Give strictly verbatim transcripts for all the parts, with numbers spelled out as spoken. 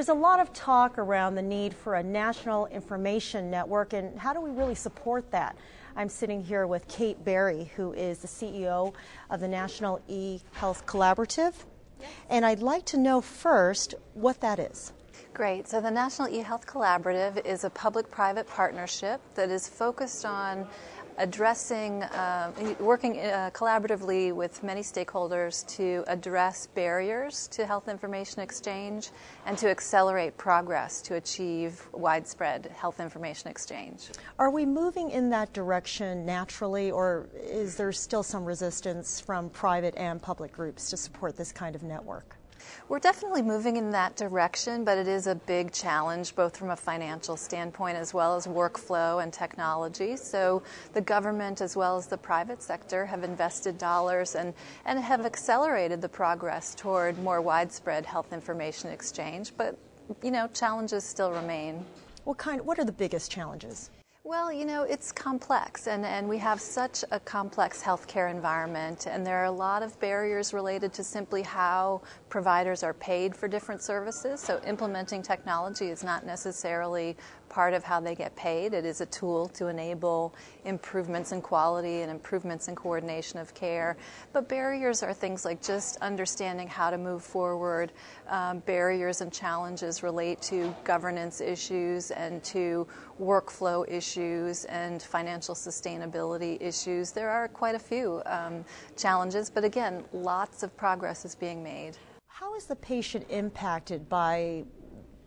There's a lot of talk around the need for a national information network, and how do we really support that? I'm sitting here with Kate Berry, who is the C E O of the National eHealth Collaborative, and I'd like to know first what that is. Great. So the National eHealth Collaborative is a public-private partnership that is focused on addressing, uh, working uh, collaboratively with many stakeholders to address barriers to health information exchange and to accelerate progress to achieve widespread health information exchange. Are we moving in that direction naturally, or is there still some resistance from private and public groups to support this kind of network? We're definitely moving in that direction, but it is a big challenge, both from a financial standpoint as well as workflow and technology. So the government as well as the private sector have invested dollars and, and have accelerated the progress toward more widespread health information exchange. But, you know, challenges still remain. What kind, what are the biggest challenges? Well, you know, it's complex, and, and we have such a complex healthcare environment, and there are a lot of barriers related to simply how providers are paid for different services. So implementing technology is not necessarily part of how they get paid. It is a tool to enable improvements in quality and improvements in coordination of care. But barriers are things like just understanding how to move forward. Um, barriers and challenges relate to governance issues and to workflow issues and financial sustainability issues. There are quite a few um, challenges, but again, lots of progress is being made. How is the patient impacted by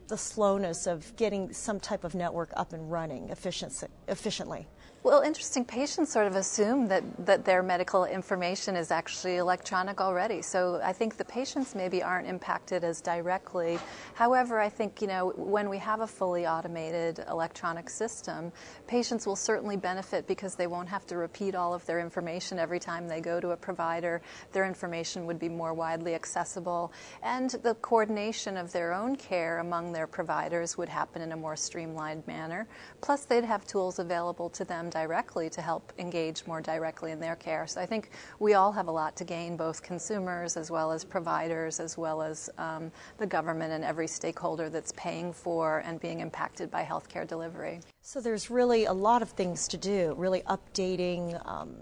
the slowness of getting some type of network up and running efficiently? Well, interesting. Patients sort of assume that, that their medical information is actually electronic already. So I think the patients maybe aren't impacted as directly. However, I think, you know, when we have a fully automated electronic system, patients will certainly benefit because they won't have to repeat all of their information every time they go to a provider. Their information would be more widely accessible, and the coordination of their own care among their providers would happen in a more streamlined manner. Plus, they'd have tools available to them directly to help engage more directly in their care. So I think we all have a lot to gain, both consumers as well as providers, as well as um, the government and every stakeholder that's paying for and being impacted by healthcare delivery. So there's really a lot of things to do, really updating um,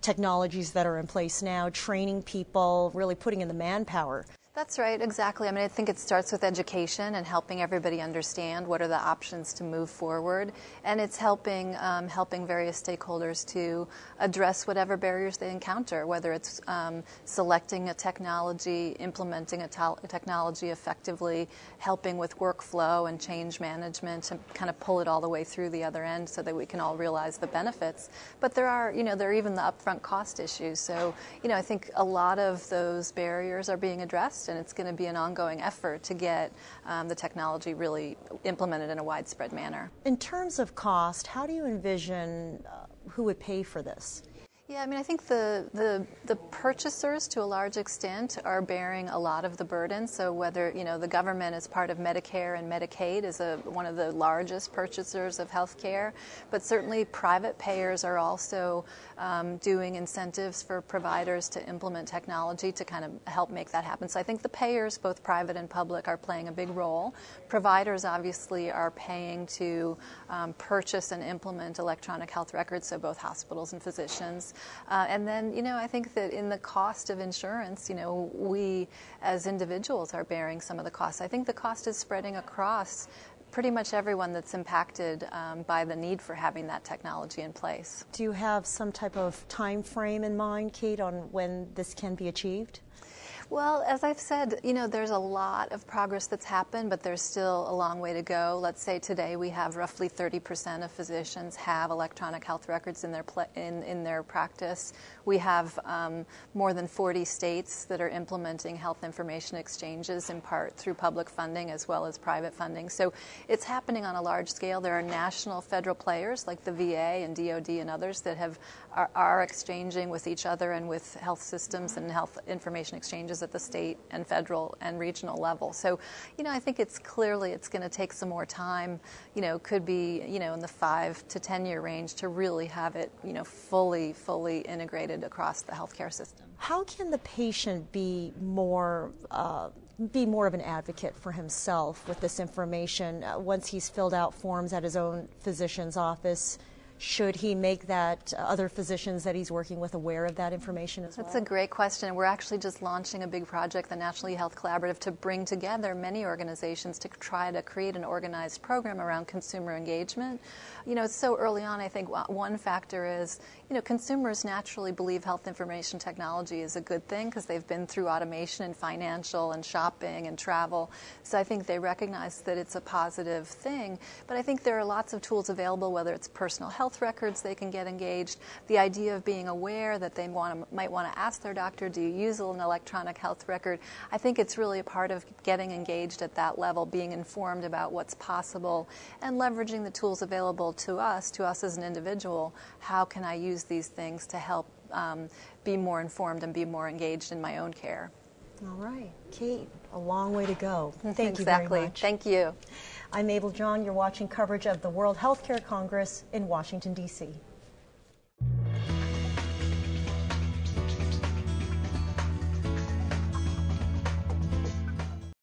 technologies that are in place now, training people, really putting in the manpower. That's right, exactly. I mean, I think it starts with education and helping everybody understand what are the options to move forward, and it's helping um, helping various stakeholders to address whatever barriers they encounter, whether it's um, selecting a technology, implementing a, a technology effectively, helping with workflow and change management, and kind of pull it all the way through the other end so that we can all realize the benefits. But there are, you know, there are even the upfront cost issues. So, you know, I think a lot of those barriers are being addressed, and it's going to be an ongoing effort to get um, the technology really implemented in a widespread manner. In terms of cost, how do you envision uh, who would pay for this? Yeah, I mean, I think the, the the purchasers, to a large extent, are bearing a lot of the burden. So whether, you know, the government as part of Medicare and Medicaid is a, one of the largest purchasers of health care, but certainly private payers are also um, doing incentives for providers to implement technology to kind of help make that happen. So I think the payers, both private and public, are playing a big role. Providers, obviously, are paying to um, purchase and implement electronic health records, so both hospitals and physicians. Uh, and then, you know, I think that in the cost of insurance, you know, we as individuals are bearing some of the costs. I think the cost is spreading across pretty much everyone that's impacted um, by the need for having that technology in place. Do you have some type of time frame in mind, Kate, on when this can be achieved? Well, as I've said, you know, there's a lot of progress that's happened, but there's still a long way to go. Let's say today we have roughly thirty percent of physicians have electronic health records in their in, in their practice. We have um, more than forty states that are implementing health information exchanges, in part through public funding as well as private funding. So it's happening on a large scale. There are national federal players like the V A and D O D and others that have are, are exchanging with each other and with health systems and health information exchanges at the state and federal and regional level. So, you know, I think it's clearly it's going to take some more time, you know, could be, you know, in the five to ten year range to really have it, you know, fully, fully integrated across the healthcare system. How can the patient be more uh, be more of an advocate for himself with this information uh, once he's filled out forms at his own physician's office? Should he make that uh, other physicians that he's working with aware of that information as well? That's a great question. We're actually just launching a big project, the National eHealth Collaborative, to bring together many organizations to try to create an organized program around consumer engagement. You know, it's so early on. I think one factor is, you know, consumers naturally believe health information technology is a good thing because they've been through automation and financial and shopping and travel. So I think they recognize that it's a positive thing. But I think there are lots of tools available, whether it's personal health health records they can get engaged, the idea of being aware that they want to, might want to ask their doctor, do you use an electronic health record? I think it's really a part of getting engaged at that level, being informed about what's possible, and leveraging the tools available to us, to us as an individual. How can I use these things to help um, be more informed and be more engaged in my own care? All right. Kate, a long way to go. Thank exactly. you very much. Thank you. I'm Mabel John. You're watching coverage of the World Healthcare Congress in Washington, D C